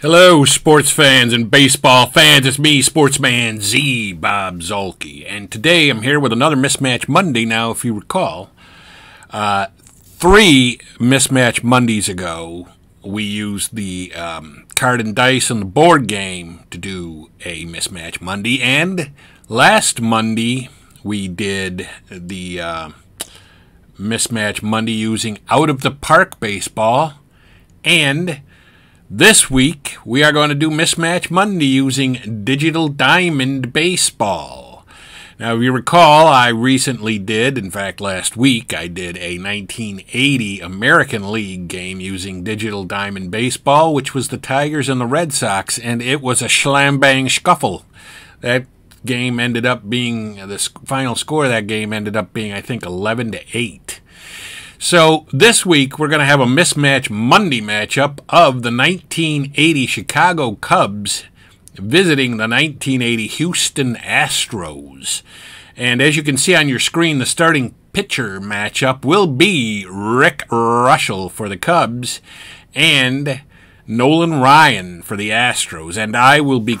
Hello, sports fans and baseball fans. It's me, Sports Man Z, Bob Zuhlke. And today I'm here with another Mismatch Monday. Now, if you recall, three Mismatch Mondays ago, we used the card and dice and the board game to do a Mismatch Monday. And last Monday, we did the Mismatch Monday using Out of the Park Baseball. And this week, we are going to do Mismatch Monday using Digital Diamond Baseball. Now, if you recall, I recently did, in fact, last week, I did a 1980 American League game using Digital Diamond Baseball, which was the Tigers and the Red Sox, and it was a slam-bang scuffle. That game ended up being, the final score of that game ended up being, I think, 11-8. So this week, we're going to have a Mismatch Monday matchup of the 1980 Chicago Cubs visiting the 1980 Houston Astros. And as you can see on your screen, the starting pitcher matchup will be Rick Reuschel for the Cubs and Nolan Ryan for the Astros. And I will be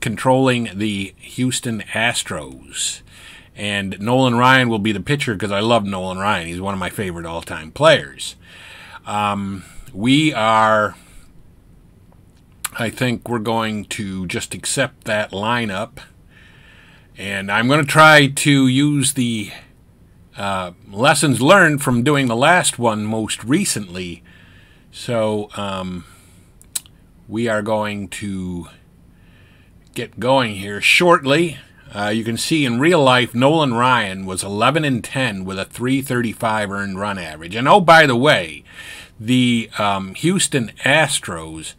controlling the Houston Astros. And Nolan Ryan will be the pitcher because I love Nolan Ryan. He's one of my favorite all-time players. We are, I think we're going to just accept that lineup. And I'm going to try to use the lessons learned from doing the last one most recently. So we are going to get going here shortly. You can see in real life, Nolan Ryan was 11-10 with a 3.35 earned run average. And oh, by the way, the Houston Astros,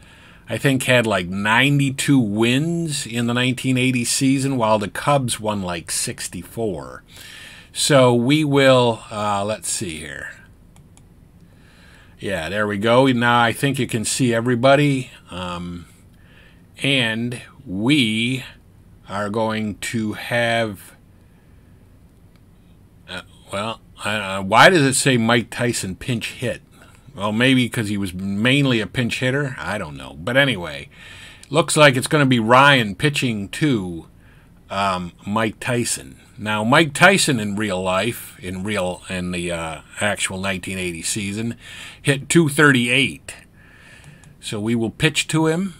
I think, had like 92 wins in the 1980 season, while the Cubs won like 64. So we will, let's see here. Yeah, there we go. Now I think you can see everybody. And we are going to have, well, why does it say Mike Tyson pinch hit? Well, maybe because he was mainly a pinch hitter. I don't know. But anyway, looks like it's going to be Ryan pitching to Mike Tyson. Now, Mike Tyson in real life, in the actual 1980 season, hit 238. So we will pitch to him.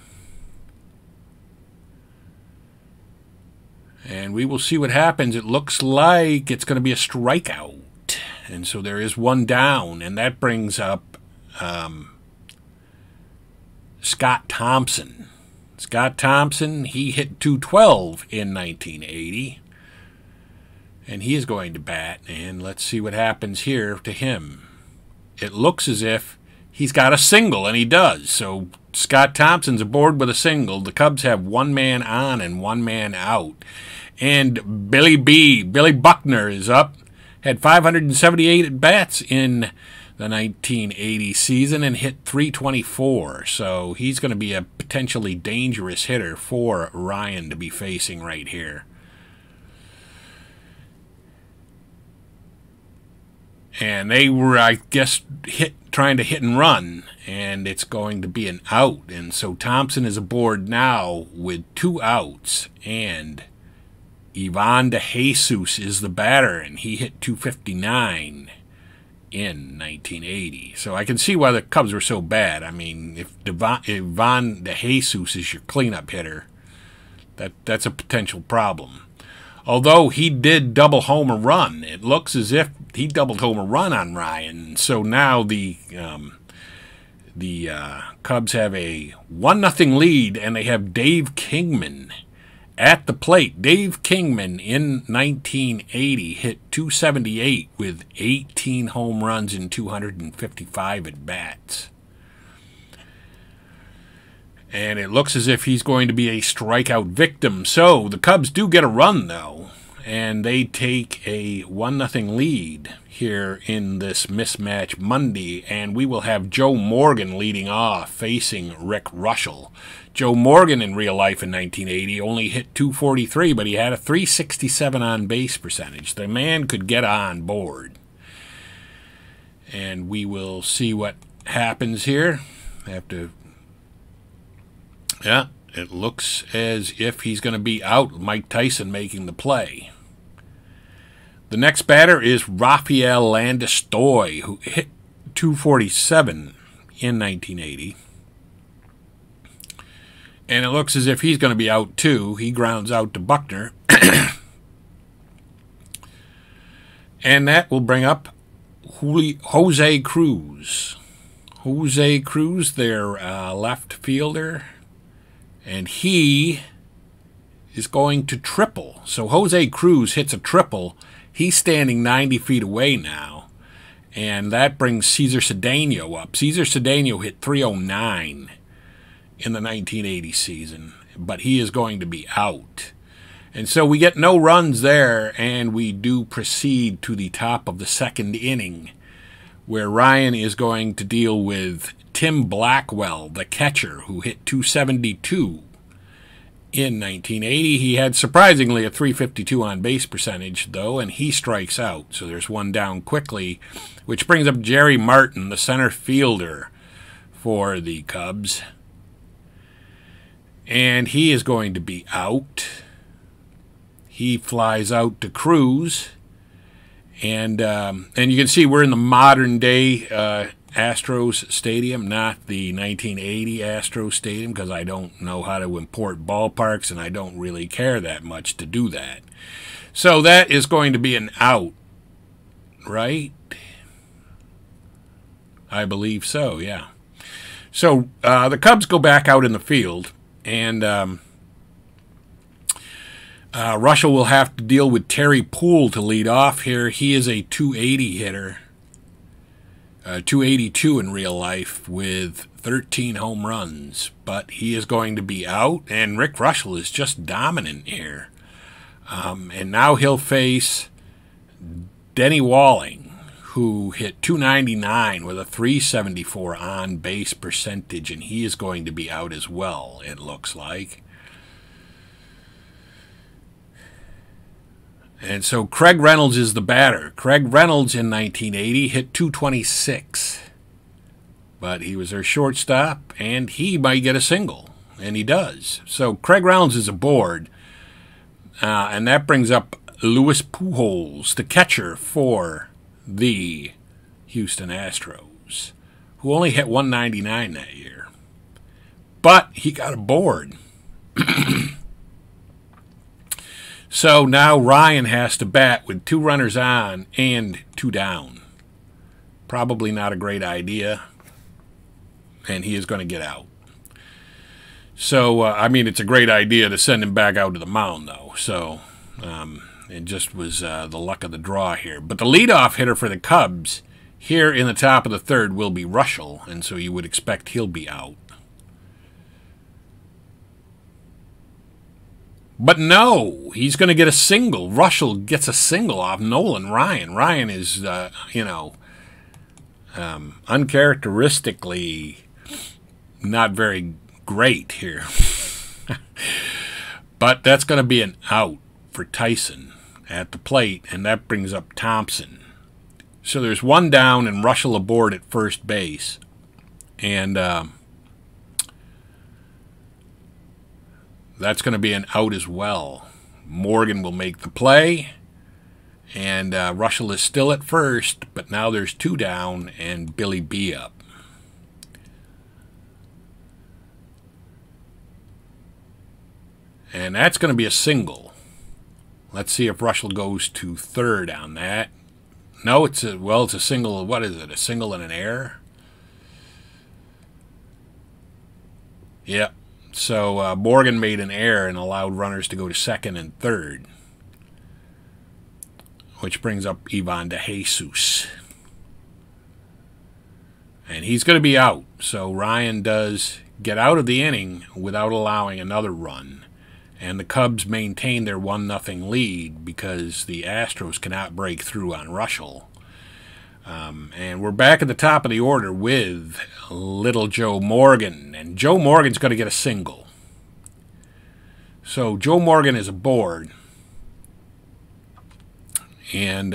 And we will see what happens. It looks like it's going to be a strikeout. And so there is one down. And that brings up Scott Thompson. Scott Thompson, he hit 212 in 1980. And he is going to bat. And let's see what happens here to him. It looks as if he's got a single, and he does. So Scott Thompson's aboard with a single. The Cubs have one man on and one man out. And Billy Buckner is up. Had 578 at-bats in the 1980 season and hit 324. So he's going to be a potentially dangerous hitter for Ryan to be facing right here. And they were, I guess, trying to hit and run, and it's going to be an out. And so Thompson is aboard now with two outs, and Iván DeJesús is the batter, and he hit 259 in 1980. So I can see why the Cubs were so bad. I mean, if Iván DeJesús is your cleanup hitter, that's a potential problem. Although he did double home a run, it looks as if he doubled home a run on Ryan. So now the Cubs have a 1-0 lead, and they have Dave Kingman at the plate. Dave Kingman in 1980 hit 278 with 18 home runs and 255 at-bats. And it looks as if he's going to be a strikeout victim. So the Cubs do get a run, though. And they take a 1-0 lead here in this Mismatch Monday. And we will have Joe Morgan leading off facing Rick Reuschel. Joe Morgan in real life in 1980 only hit 243, but he had a 367 on-base percentage. The man could get on board. And we will see what happens here. I have to Yeah, it looks as if he's going to be out. Mike Tyson making the play. The next batter is Rafael Landestoy, who hit 247 in 1980. And it looks as if he's going to be out, too. He grounds out to Buckner. And that will bring up Jose Cruz. Jose Cruz, their left fielder. And he is going to triple. So Jose Cruz hits a triple. He's standing 90 feet away now. And that brings Cesar Cedeno up. Cesar Cedeno hit 309. In the 1980 season, but he is going to be out. And so we get no runs there, and we do proceed to the top of the second inning, where Ryan is going to deal with Tim Blackwell, the catcher, who hit 272. In 1980, he had surprisingly a 352 on-base percentage, though, and he strikes out. So there's one down quickly, which brings up Jerry Martin, the center fielder for the Cubs. And he is going to be out. He flies out to Cruz. And you can see we're in the modern-day Astros Stadium, not the 1980 Astros Stadium, because I don't know how to import ballparks, and I don't really care that much to do that. So that is going to be an out, right? I believe so, yeah. So the Cubs go back out in the field. And Reuschel will have to deal with Terry Poole to lead off here. He is a 280 hitter, 282 in real life with 13 home runs. But he is going to be out, and Rick Reuschel is just dominant here. And now he'll face Denny Walling, who hit 299 with a 374 on-base percentage, and he is going to be out as well, it looks like. And so Craig Reynolds is the batter. Craig Reynolds in 1980 hit 226, but he was their shortstop, and he might get a single, and he does. So Craig Reynolds is aboard, and that brings up Luis Pujols, the catcher for the Houston Astros, who only hit 199 that year. But he got aboard. So now Ryan has to bat with two runners on and two down. Probably not a great idea. And he is going to get out. So, I mean, it's a great idea to send him back out to the mound, though. So, it just was the luck of the draw here. But the leadoff hitter for the Cubs here in the top of the third will be Reuschel, and so you would expect he'll be out. But no, he's going to get a single. Reuschel gets a single off Nolan Ryan. Ryan is, uncharacteristically not very great here. But that's going to be an out for Tyson at the plate, and that brings up Thompson. So there's one down and Reuschel aboard at first base, and that's going to be an out as well. Morgan will make the play, and Reuschel is still at first, but now there's two down and Billy B up. And that's going to be a single. Let's see if Reuschel goes to third on that. No, it's a, well, it's a single. What is it? A single and an error? Yep. So Morgan made an error and allowed runners to go to second and third, which brings up Iván DeJesús. And he's going to be out. So Ryan does get out of the inning without allowing another run. And the Cubs maintain their 1-0 lead because the Astros cannot break through on Reuschel. And we're back at the top of the order with little Joe Morgan. And Joe Morgan's going to get a single. So Joe Morgan is aboard. And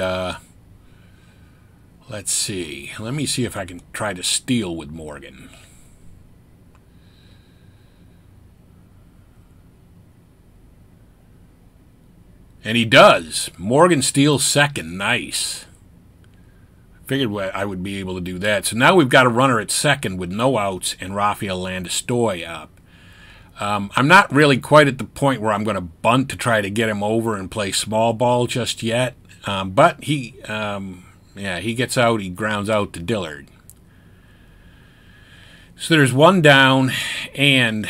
let's see. Let me see if I can try to steal with Morgan. And he does. Morgan steals second. Nice. Figured I would be able to do that. So now we've got a runner at second with no outs and Rafael Landestoy up. I'm not really quite at the point where I'm going to bunt to try to get him over and play small ball just yet. But he, yeah, he gets out. He grounds out to Dillard. So there's one down and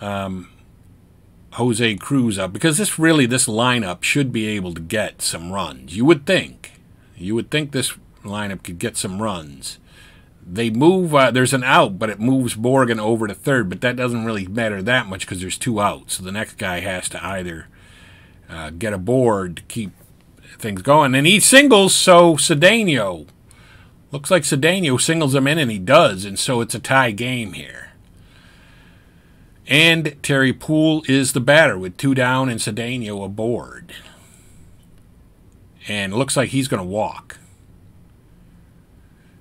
Jose Cruz up, because this really, this lineup should be able to get some runs. You would think. You would think this lineup could get some runs. They move, there's an out, but it moves Morgan over to third, but that doesn't really matter that much because there's two outs. So the next guy has to either get aboard to keep things going. And he singles, so Cedeno. Looks like Cedeno singles him in, and he does, and so it's a tie game here. And Terry Poole is the batter with two down and Cedeno aboard. And it looks like he's going to walk.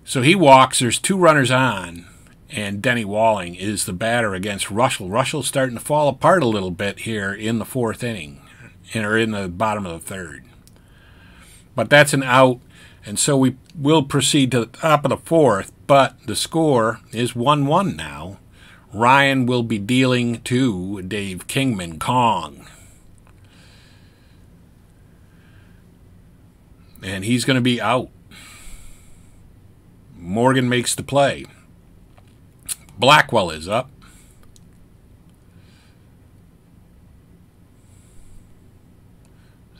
So he walks. There's two runners on, and Denny Walling is the batter against Reuschel. Reuschel's starting to fall apart a little bit here in the fourth inning, or in the bottom of the third. But that's an out. And so we will proceed to the top of the fourth, but the score is 1-1 now. Ryan will be dealing to Dave Kingman Kong. And he's going to be out. Morgan makes the play. Blackwell is up.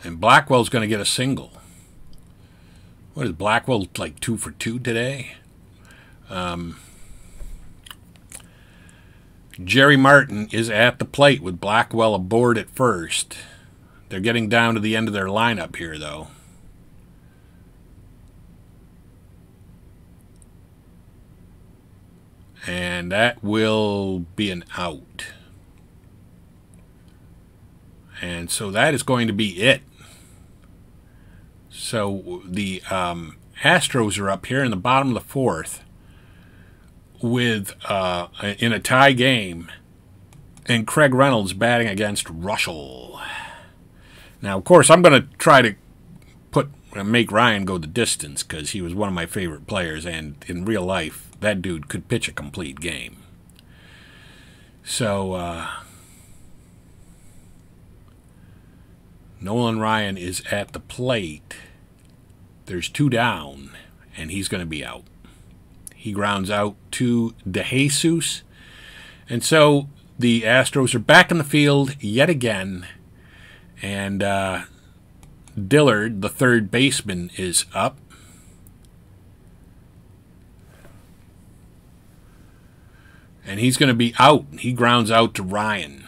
And Blackwell's going to get a single. What is Blackwell, like 2 for 2 today? Jerry Martin is at the plate with Blackwell aboard at first. They're getting down to the end of their lineup here, though. And that will be an out. And so that is going to be it. So the Astros are up here in the bottom of the fourth with in a tie game, and Craig Reynolds batting against Reuschel. Now, of course, I'm going to try to make Ryan go the distance because he was one of my favorite players, and in real life, that dude could pitch a complete game. So Nolan Ryan is at the plate. There's two down, and he's going to be out. He grounds out to DeJesús. And so the Astros are back in the field yet again. And Dillard, the third baseman, is up. And he's going to be out. He grounds out to Ryan.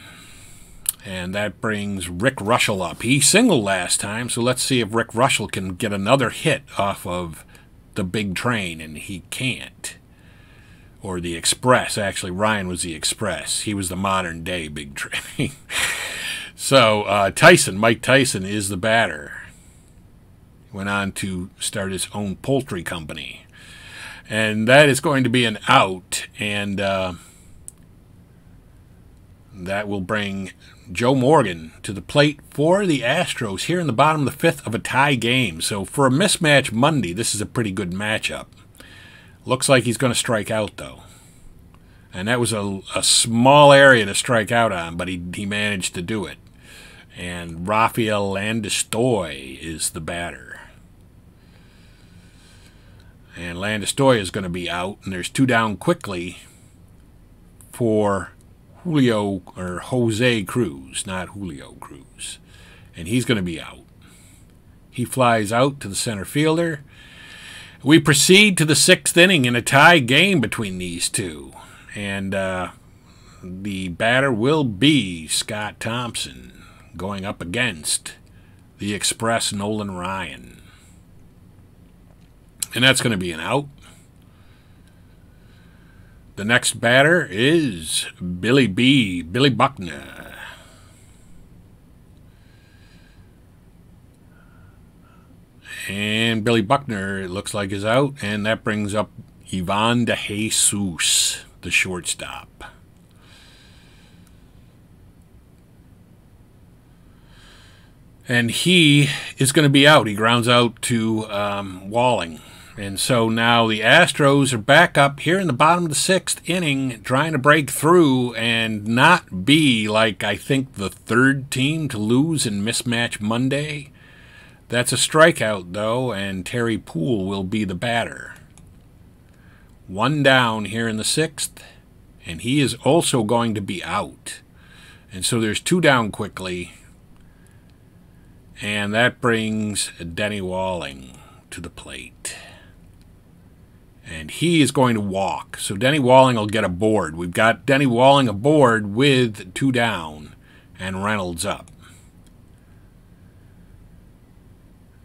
And that brings Rick Reuschel up. He singled last time, so let's see if Rick Reuschel can get another hit off of the big train, and he can't. Or the express. Actually, Ryan was the express. He was the modern-day big train. So Tyson, Mike Tyson, is the batter. He went on to start his own poultry company. And that is going to be an out, and that will bring Joe Morgan to the plate for the Astros here in the bottom of the fifth of a tie game. So for a mismatch Monday, this is a pretty good matchup. Looks like he's going to strike out, though. And that was a small area to strike out on, but he managed to do it. And Rafael Landestoy is the batter. And Landestoy is going to be out, and there's two down quickly for Julio, or Jose Cruz, not Julio Cruz. And he's going to be out. He flies out to the center fielder. We proceed to the sixth inning in a tie game between these two. And the batter will be Scott Thompson, going up against the express Nolan Ryan. And that's going to be an out. The next batter is Billy Buckner. And Billy Buckner, it looks like, is out, and that brings up Iván DeJesús, the shortstop. And he is going to be out. He grounds out to Walling. And so now the Astros are back up here in the bottom of the 6th inning, trying to break through and not be, like, I think, the third team to lose in Mismatch Monday. That's a strikeout, though, and Terry Poole will be the batter. One down here in the 6th, and he is also going to be out. And so there's two down quickly. And that brings Denny Walling to the plate. And he is going to walk. So Denny Walling will get aboard. We've got Denny Walling aboard with two down and Reynolds up.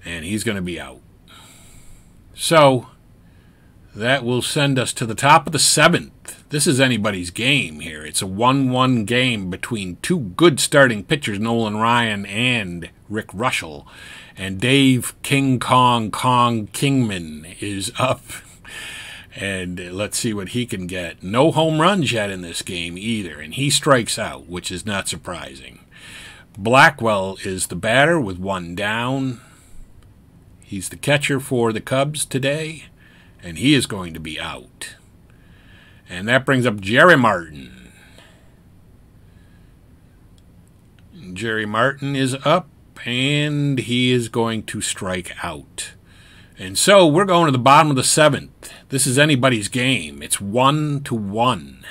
And he's going to be out. So that will send us to the top of the 7th. This is anybody's game here. It's a 1-1 game between two good starting pitchers, Nolan Ryan and Rick Reuschel. And Dave Kingman is up. And let's see what he can get. No home runs yet in this game either. And he strikes out, which is not surprising. Blackwell is the batter with one down. He's the catcher for the Cubs today. And he is going to be out. And that brings up Jerry Martin. Jerry Martin is up, and he is going to strike out. And so we're going to the bottom of the 7th. This is anybody's game. It's 1-1.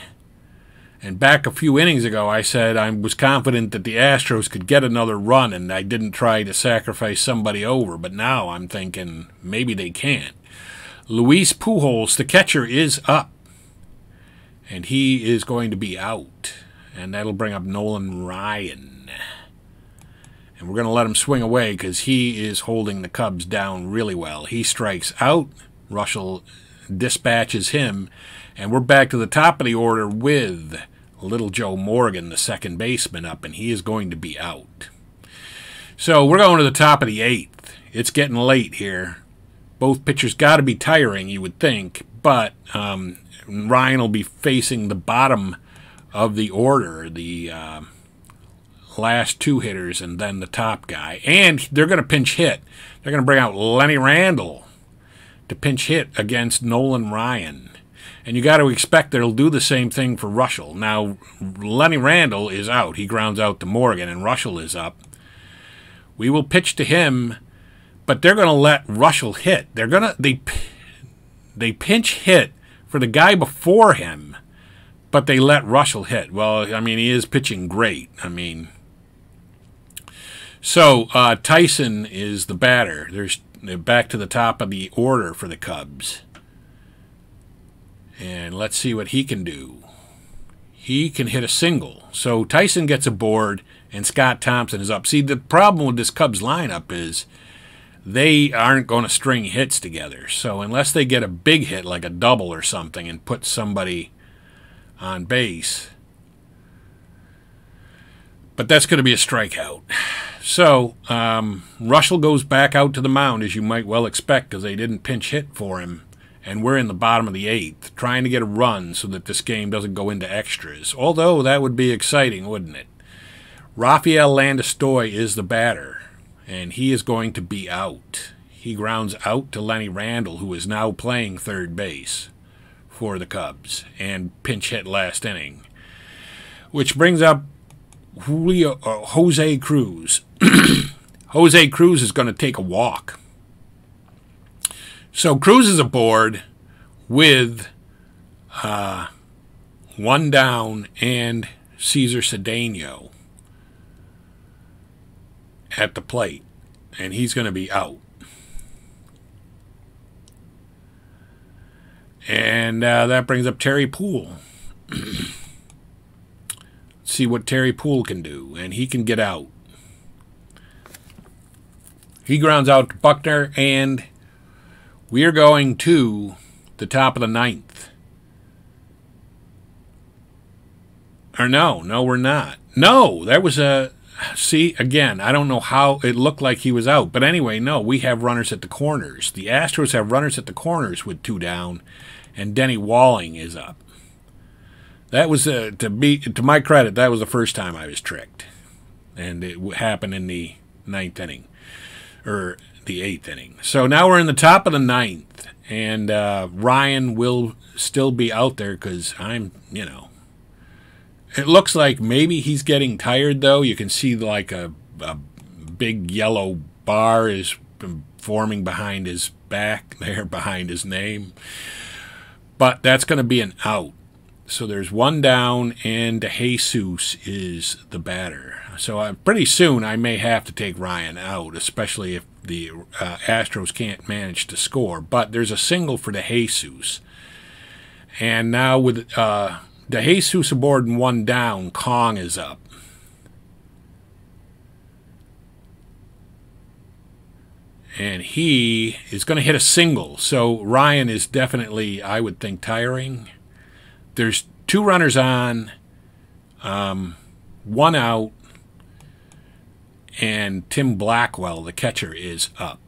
And back a few innings ago, I said I was confident that the Astros could get another run, and I didn't try to sacrifice somebody over. But now I'm thinking maybe they can't. Luis Pujols, the catcher, is up, and he is going to be out, and that'll bring up Nolan Ryan. And we're going to let him swing away because he is holding the Cubs down really well. He strikes out, Reuschel dispatches him, and we're back to the top of the order with little Joe Morgan, the second baseman, up, and he is going to be out. So we're going to the top of the 8th. It's getting late here. Both pitchers got to be tiring, you would think, but Ryan will be facing the bottom of the order, the last two hitters and then the top guy. And they're going to pinch hit. They're going to bring out Lenny Randall to pinch hit against Nolan Ryan. And you got to expect they'll do the same thing for Reuschel. Now, Lenny Randall is out. He grounds out to Morgan, and Reuschel is up. We will pitch to him. But they're going to let Reuschel hit. They're going to they pinch hit for the guy before him, but they let Reuschel hit. Well, I mean, he is pitching great. I mean, so Tyson is the batter. They're back to the top of the order for the Cubs, and let's see what he can do. He can hit a single. So Tyson gets aboard, and Scott Thompson is up. See, the problem with this Cubs lineup is, they aren't going to string hits together. So unless they get a big hit, like a double or something, and put somebody on base. But that's going to be a strikeout. So Reuschel goes back out to the mound, as you might well expect, because they didn't pinch hit for him. And we're in the bottom of the 8th, trying to get a run so that this game doesn't go into extras. Although that would be exciting, wouldn't it? Rafael Landestoy is the batter. And he is going to be out. He grounds out to Lenny Randall, who is now playing third base for the Cubs, and pinch hit last inning. Which brings up Jose Cruz. Jose Cruz is going to take a walk. So Cruz is aboard with one down and Cesar Cedeno at the plate, and he's going to be out. And that brings up Terry Poole. See what Terry Poole can do, and he can get out. He grounds out to Buckner, and we are going to the top of the 9th. Or no, we're not. No, that was a... See, again, I don't know how it looked like he was out. But anyway, no, we have runners at the corners. The Astros have runners at the corners with two down, and Denny Walling is up. That was, to my credit, that was the first time I was tricked. And it happened in the ninth inning, or the eighth inning. So now we're in the top of the ninth, and Ryan will still be out there because I'm, you know, it looks like maybe he's getting tired, though. You can see like a big yellow bar is forming behind his back there, behind his name. But that's going to be an out. So there's one down, and DeJesús is the batter. So pretty soon I may have to take Ryan out, especially if the Astros can't manage to score. But there's a single for DeJesús. And now with DeJesús aboard and one down, Kong is up. And he is going to hit a single. So Ryan is definitely, I would think, tiring. There's two runners on, one out, and Tim Blackwell, the catcher, is up.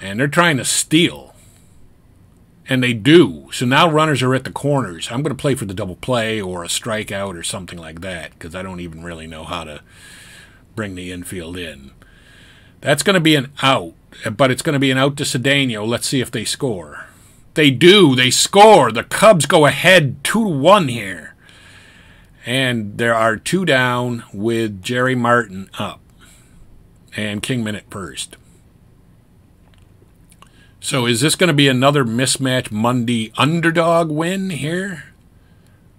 And they're trying to steal. And they do. So now runners are at the corners. I'm going to play for the double play or a strikeout or something like that because I don't even really know how to bring the infield in. That's going to be an out, but it's going to be an out to Cedeno. Let's see if they score. They do. They score. The Cubs go ahead 2-1 here. And there are two down with Jerry Martin up and Kingman at first. So is this going to be another Mismatch Monday underdog win here?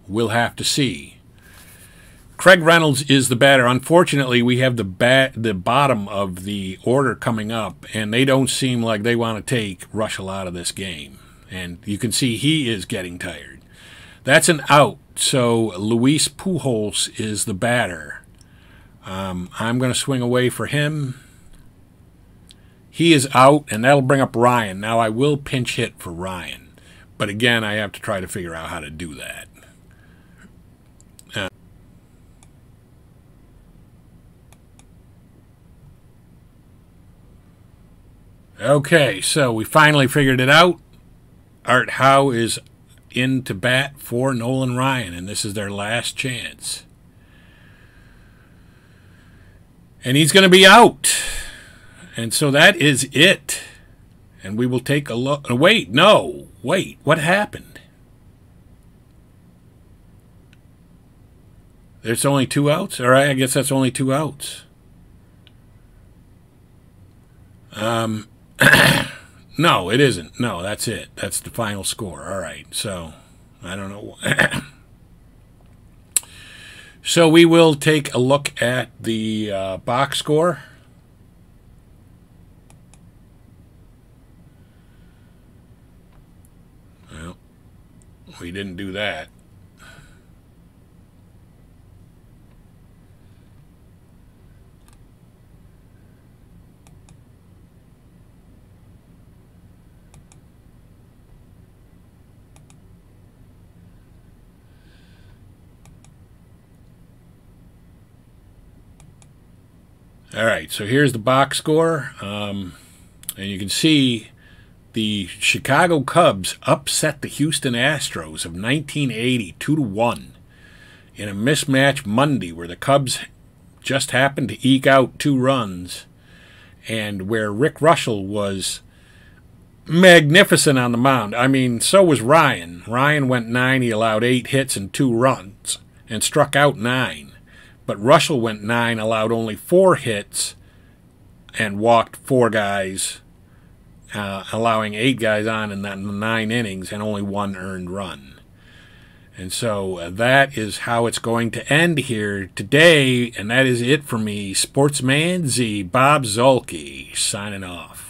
We'll have to see. Craig Reynolds is the batter. Unfortunately, we have the bottom of the order coming up, and they don't seem like they want to take Reuschel out of this game. And you can see he is getting tired. That's an out, so Luis Pujols is the batter. I'm going to swing away for him. He is out, and that'll bring up Ryan. Now, I will pinch hit for Ryan. But again, I have to try to figure out how to do that. Okay, so we finally figured it out. Art Howe is in to bat for Nolan Ryan, and this is their last chance. And he's going to be out. And so that is it. And we will take a look. Oh, wait, no. Wait, what happened? There's only two outs? All right, I guess that's only two outs. No, it isn't. No, that's it. That's the final score. All right, so I don't know. So we will take a look at the box score. We didn't do that. All right, so here's the box score. And you can see the Chicago Cubs upset the Houston Astros of 1980 2-1 in a Mismatch Monday where the Cubs just happened to eke out two runs and where Rick Reuschel was magnificent on the mound. I mean, so was Ryan. Ryan went 9. He allowed 8 hits and 2 runs and struck out 9. But Reuschel went 9, allowed only 4 hits and walked 4 guys, allowing 8 guys on in that 9 innings and only 1 earned run. And so that is how it's going to end here today. And that is it for me. Sports Man Z, Bob Zuhlke, signing off.